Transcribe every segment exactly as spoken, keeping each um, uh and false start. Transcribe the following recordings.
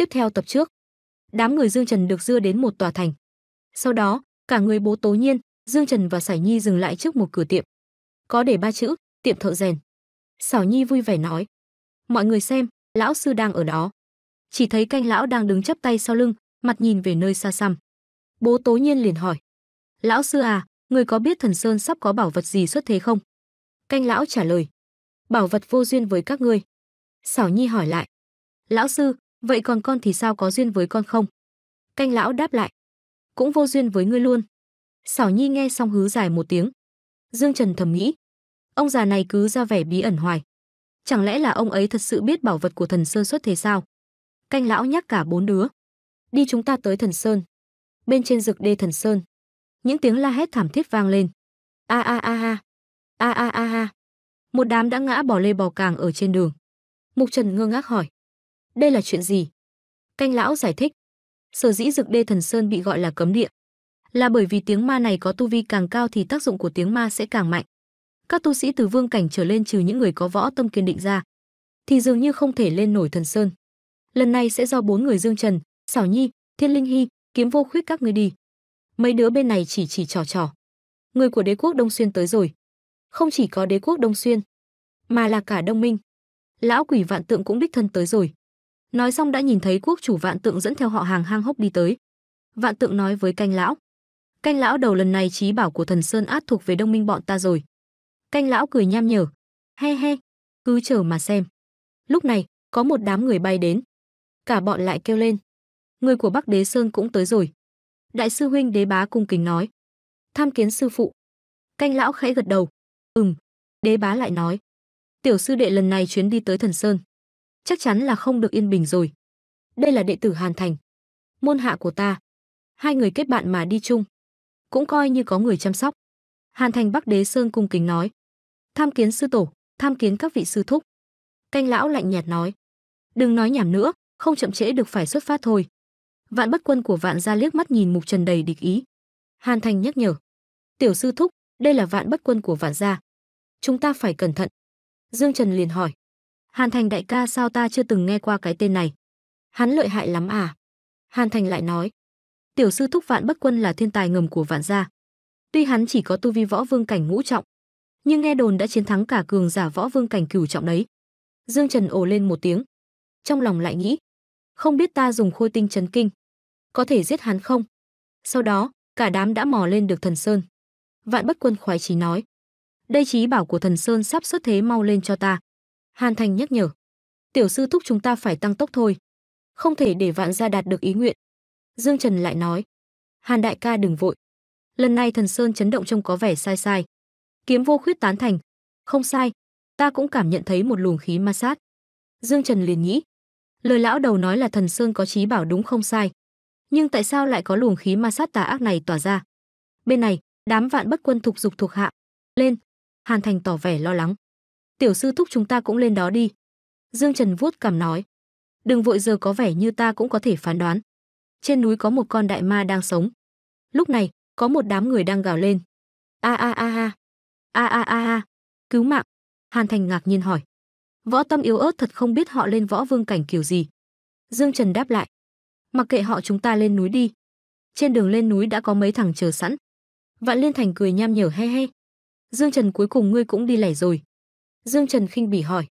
Tiếp theo tập trước, đám người Dương Trần được đưa đến một tòa thành. Sau đó, cả người Bố Tố Nhiên, Dương Trần và Xảo Nhi dừng lại trước một cửa tiệm. Có để ba chữ, tiệm thợ rèn. Xảo Nhi vui vẻ nói: "Mọi người xem, lão sư đang ở đó." Chỉ thấy Canh lão đang đứng chắp tay sau lưng, mặt nhìn về nơi xa xăm. Bố Tố Nhiên liền hỏi: "Lão sư à, người có biết Thần Sơn sắp có bảo vật gì xuất thế không?" Canh lão trả lời: "Bảo vật vô duyên với các ngươi." Xảo Nhi hỏi lại: "Lão sư, vậy còn con thì sao, có duyên với con không?" Canh lão đáp lại: "Cũng vô duyên với ngươi luôn." Xảo Nhi nghe xong hứ dài một tiếng. Dương Trần thầm nghĩ, ông già này cứ ra vẻ bí ẩn hoài. Chẳng lẽ là ông ấy thật sự biết bảo vật của Thần Sơn xuất thế sao? Canh lão nhắc cả bốn đứa: "Đi, chúng ta tới Thần Sơn." Bên trên dực đê Thần Sơn, những tiếng la hét thảm thiết vang lên. A a a ha, a a a ha. Một đám đã ngã bò lê bò càng ở trên đường. Mục Trần ngơ ngác hỏi: "Đây là chuyện gì?" Canh lão giải thích: "Sở dĩ dực đê Thần Sơn bị gọi là cấm địa là bởi vì tiếng ma này có tu vi càng cao thì tác dụng của tiếng ma sẽ càng mạnh. Các tu sĩ từ vương cảnh trở lên, trừ những người có võ tâm kiên định ra, thì dường như không thể lên nổi Thần Sơn. Lần này sẽ do bốn người Dương Trần, Xảo Nhi, Thiên Linh Hi, Kiếm Vô Khuyết các ngươi đi." Mấy đứa bên này chỉ chỉ trò trò: "Người của đế quốc Đông Xuyên tới rồi." Không chỉ có đế quốc Đông Xuyên, mà là cả Đông Minh. Lão quỷ Vạn Tượng cũng đích thân tới rồi. Nói xong đã nhìn thấy quốc chủ Vạn Tượng dẫn theo họ hàng hang hốc đi tới. Vạn Tượng nói với Canh lão: "Canh lão đầu, lần này trí bảo của Thần Sơn át thuộc về Đông Minh bọn ta rồi." Canh lão cười nham nhở: "He he, cứ chờ mà xem." Lúc này, có một đám người bay đến. Cả bọn lại kêu lên: "Người của Bắc Đế Sơn cũng tới rồi." Đại sư huynh Đế Bá cung kính nói: "Tham kiến sư phụ." Canh lão khẽ gật đầu: "Ừm." Đế Bá lại nói: "Tiểu sư đệ, lần này chuyến đi tới Thần Sơn chắc chắn là không được yên bình rồi. Đây là đệ tử Hàn Thành, môn hạ của ta. Hai người kết bạn mà đi chung, cũng coi như có người chăm sóc." Hàn Thành Bắc Đế Sơn cung kính nói: "Tham kiến sư tổ, tham kiến các vị sư thúc." Canh lão lạnh nhạt nói: "Đừng nói nhảm nữa, không chậm trễ được, phải xuất phát thôi." Vạn Bất Quân của Vạn gia liếc mắt nhìn Mục Trần đầy địch ý. Hàn Thành nhắc nhở: "Tiểu sư thúc, đây là Vạn Bất Quân của Vạn gia. Chúng ta phải cẩn thận." Dương Trần liền hỏi: "Hàn Thành đại ca, sao ta chưa từng nghe qua cái tên này? Hắn lợi hại lắm à?" Hàn Thành lại nói: "Tiểu sư thúc, Vạn Bất Quân là thiên tài ngầm của Vạn gia. Tuy hắn chỉ có tu vi võ vương cảnh ngũ trọng, nhưng nghe đồn đã chiến thắng cả cường giả võ vương cảnh cửu trọng đấy." Dương Trần ồ lên một tiếng, trong lòng lại nghĩ: "Không biết ta dùng khôi tinh chấn kinh có thể giết hắn không?" Sau đó, cả đám đã mò lên được Thần Sơn. Vạn Bất Quân khoái chí nói: "Đây, chí bảo của Thần Sơn sắp xuất thế, mau lên cho ta." Hàn Thành nhắc nhở: "Tiểu sư thúc, chúng ta phải tăng tốc thôi, không thể để Vạn gia đạt được ý nguyện." Dương Trần lại nói: "Hàn đại ca đừng vội, lần này Thần Sơn chấn động trông có vẻ sai sai." Kiếm Vô Khuyết tán thành: "Không sai, ta cũng cảm nhận thấy một luồng khí ma sát." Dương Trần liền nghĩ: "Lời lão đầu nói là Thần Sơn có chí bảo đúng không sai, nhưng tại sao lại có luồng khí ma sát tà ác này tỏa ra?" Bên này, đám Vạn Bất Quân thục dục thuộc hạ lên. Hàn Thành tỏ vẻ lo lắng: "Tiểu sư thúc, chúng ta cũng lên đó đi." Dương Trần vuốt cằm nói: "Đừng vội, giờ có vẻ như ta cũng có thể phán đoán. Trên núi có một con đại ma đang sống." Lúc này, có một đám người đang gào lên: "A a a a, a a a a, cứu mạng!" Hàn Thành ngạc nhiên hỏi: "Võ tâm yếu ớt, thật không biết họ lên võ vương cảnh kiểu gì?" Dương Trần đáp lại: "Mặc kệ họ, chúng ta lên núi đi." Trên đường lên núi đã có mấy thằng chờ sẵn. Vạn Liên Thành cười nham nhở: "He he, Dương Trần, cuối cùng ngươi cũng đi lẻ rồi." Dương Trần khinh bỉ hỏi: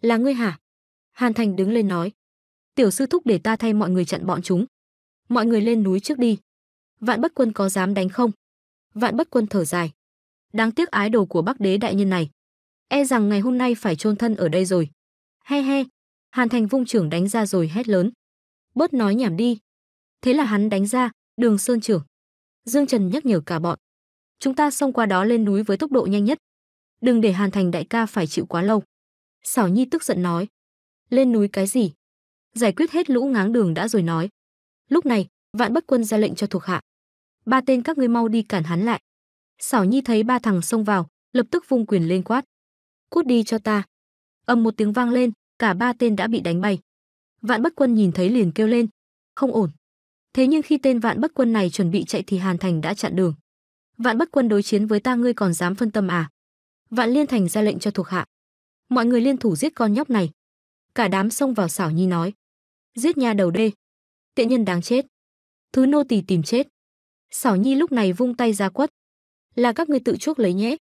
"Là ngươi hả?" Hàn Thành đứng lên nói: "Tiểu sư thúc, để ta thay mọi người chặn bọn chúng. Mọi người lên núi trước đi." Vạn Bất Quân: "Có dám đánh không?" Vạn Bất Quân thở dài: "Đáng tiếc ái đồ của Bắc Đế đại nhân này, e rằng ngày hôm nay phải chôn thân ở đây rồi." "He he." Hàn Thành vung trưởng đánh ra rồi hét lớn: "Bớt nói nhảm đi." Thế là hắn đánh ra Đường Sơn trưởng. Dương Trần nhắc nhở cả bọn: "Chúng ta xông qua đó lên núi với tốc độ nhanh nhất, đừng để Hàn Thành đại ca phải chịu quá lâu." Xảo Nhi tức giận nói: "Lên núi cái gì? Giải quyết hết lũ ngáng đường đã rồi nói." Lúc này, Vạn Bất Quân ra lệnh cho thuộc hạ: "Ba tên các ngươi mau đi cản hắn lại." Xảo Nhi thấy ba thằng xông vào, lập tức vung quyền lên quát: "Cút đi cho ta!" Ầm một tiếng vang lên, cả ba tên đã bị đánh bay. Vạn Bất Quân nhìn thấy liền kêu lên: "Không ổn!" Thế nhưng khi tên Vạn Bất Quân này chuẩn bị chạy thì Hàn Thành đã chặn đường. "Vạn Bất Quân, đối chiến với ta ngươi còn dám phân tâm à?" Vạn Liên Thành ra lệnh cho thuộc hạ: "Mọi người liên thủ giết con nhóc này." Cả đám xông vào. Xảo Nhi nói: Giết nha đầu đê, tiện nhân đáng chết, thứ nô tỳ tìm chết. Xảo Nhi lúc này vung tay ra quất, là các ngươi tự chuốc lấy nhé.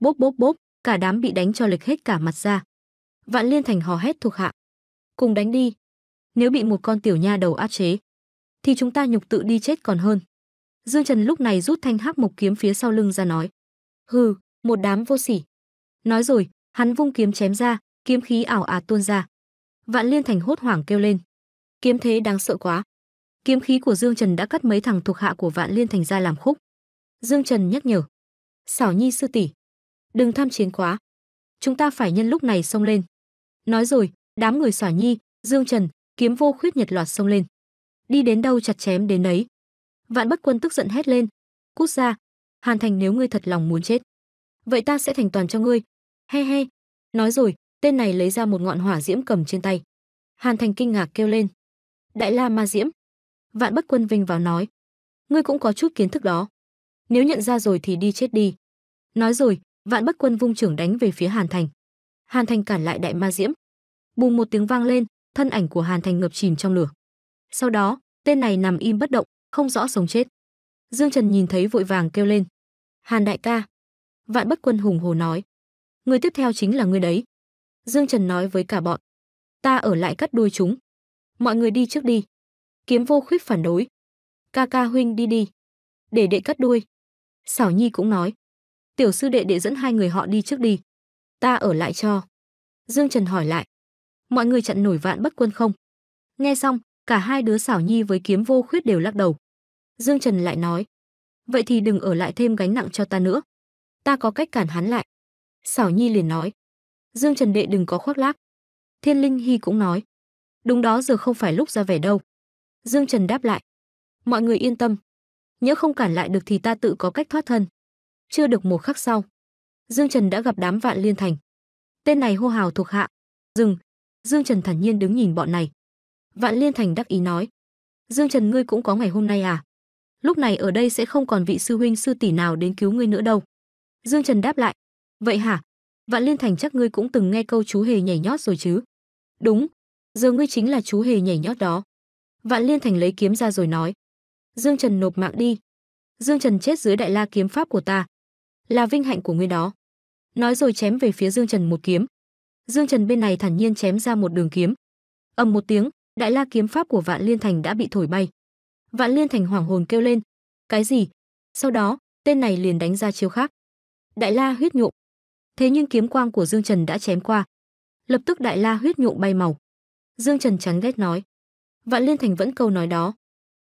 Bốp bốp bốp, cả đám bị đánh cho lệch hết cả mặt ra. Vạn Liên Thành hò hét thuộc hạ, cùng đánh đi. Nếu bị một con tiểu nha đầu áp chế, thì chúng ta nhục tự đi chết còn hơn. Dương Trần lúc này rút thanh hắc mộc kiếm phía sau lưng ra nói, hừ, một đám vô sỉ. Nói rồi, hắn vung kiếm chém ra, kiếm khí ảo ạt tuôn ra. Vạn Liên Thành hốt hoảng kêu lên, kiếm thế đáng sợ quá. Kiếm khí của Dương Trần đã cắt mấy thằng thuộc hạ của Vạn Liên Thành ra làm khúc. Dương Trần nhắc nhở, Xảo Nhi sư tỷ, đừng tham chiến quá, chúng ta phải nhân lúc này xông lên. Nói rồi, đám người Xảo Nhi, Dương Trần, Kiếm Vô Khuyết nhật loạt xông lên, đi đến đâu chặt chém đến đấy. Vạn Bất Quân tức giận hét lên, cút ra, Hàn Thành, nếu ngươi thật lòng muốn chết, vậy ta sẽ thành toàn cho ngươi. He he. Nói rồi, tên này lấy ra một ngọn hỏa diễm cầm trên tay. Hàn Thành kinh ngạc kêu lên, Đại La Ma Diễm. Vạn Bất Quân vinh vào nói, ngươi cũng có chút kiến thức đó, nếu nhận ra rồi thì đi chết đi. Nói rồi, Vạn Bất Quân vung chưởng đánh về phía Hàn Thành. Hàn Thành cản lại đại ma diễm. Bùng một tiếng vang lên, thân ảnh của Hàn Thành ngập chìm trong lửa. Sau đó, tên này nằm im bất động, không rõ sống chết. Dương Trần nhìn thấy vội vàng kêu lên, Hàn đại ca. Vạn Bất Quân hùng hồ nói, người tiếp theo chính là ngươi đấy. Dương Trần nói với cả bọn, ta ở lại cắt đuôi chúng, mọi người đi trước đi. Kiếm Vô Khuyết phản đối, ca ca huynh đi đi, để đệ cắt đuôi. Xảo Nhi cũng nói, tiểu sư đệ đệ dẫn hai người họ đi trước đi, ta ở lại cho. Dương Trần hỏi lại, mọi người chặn nổi Vạn Bất Quân không? Nghe xong, cả hai đứa Xảo Nhi với Kiếm Vô Khuyết đều lắc đầu. Dương Trần lại nói, vậy thì đừng ở lại thêm gánh nặng cho ta nữa, ta có cách cản hắn lại. Xảo Nhi liền nói, Dương Trần đệ đừng có khoác lác. Thiên Linh Hi cũng nói, đúng đó, giờ không phải lúc ra vẻ đâu. Dương Trần đáp lại, mọi người yên tâm, nhỡ không cản lại được thì ta tự có cách thoát thân. Chưa được một khắc sau, Dương Trần đã gặp đám Vạn Liên Thành. Tên này hô hào thuộc hạ, dừng. Dương Trần thản nhiên đứng nhìn bọn này. Vạn Liên Thành đắc ý nói, Dương Trần ngươi cũng có ngày hôm nay à? Lúc này ở đây sẽ không còn vị sư huynh sư tỷ nào đến cứu ngươi nữa đâu. Dương Trần đáp lại, vậy hả? Vạn Liên Thành, chắc ngươi cũng từng nghe câu chú hề nhảy nhót rồi chứ? Đúng, giờ ngươi chính là chú hề nhảy nhót đó. Vạn Liên Thành lấy kiếm ra rồi nói, Dương Trần nộp mạng đi. Dương Trần chết dưới đại la kiếm pháp của ta, là vinh hạnh của ngươi đó. Nói rồi chém về phía Dương Trần một kiếm. Dương Trần bên này thản nhiên chém ra một đường kiếm. Ầm một tiếng, đại la kiếm pháp của Vạn Liên Thành đã bị thổi bay. Vạn Liên Thành hoảng hồn kêu lên, cái gì? Sau đó, tên này liền đánh ra chiêu khác, đại la huyết nhuộm. Thế nhưng kiếm quang của Dương Trần đã chém qua, lập tức đại la huyết nhuộm bay màu. Dương Trần chán ghét nói, Vạn Liên Thành vẫn câu nói đó,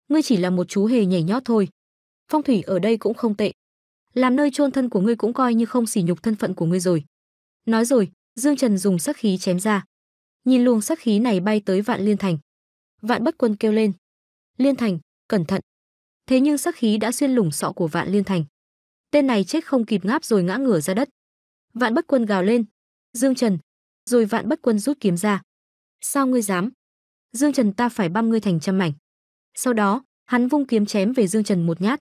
ngươi chỉ là một chú hề nhảy nhót thôi. Phong thủy ở đây cũng không tệ, làm nơi chôn thân của ngươi cũng coi như không sỉ nhục thân phận của ngươi rồi. Nói rồi, Dương Trần dùng sắc khí chém ra. Nhìn luồng sắc khí này bay tới Vạn Liên Thành, Vạn Bất Quân kêu lên, Liên Thành, cẩn thận. Thế nhưng sắc khí đã xuyên lủng sọ của Vạn Liên Thành. Tên này chết không kịp ngáp rồi ngã ngửa ra đất. Vạn Bất Quân gào lên, Dương Trần. Rồi Vạn Bất Quân rút kiếm ra. Sao ngươi dám? Dương Trần, ta phải băm ngươi thành trăm mảnh. Sau đó, hắn vung kiếm chém về Dương Trần một nhát.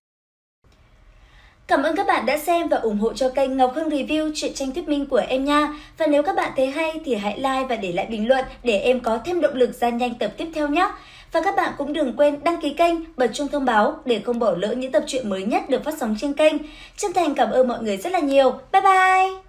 Cảm ơn các bạn đã xem và ủng hộ cho kênh Ngọc Hương Review truyện tranh thuyết minh của em nha. Và nếu các bạn thấy hay thì hãy like và để lại bình luận để em có thêm động lực ra nhanh tập tiếp theo nhé. Và các bạn cũng đừng quên đăng ký kênh, bật chuông thông báo để không bỏ lỡ những tập truyện mới nhất được phát sóng trên kênh. Chân thành cảm ơn mọi người rất là nhiều. Bye bye!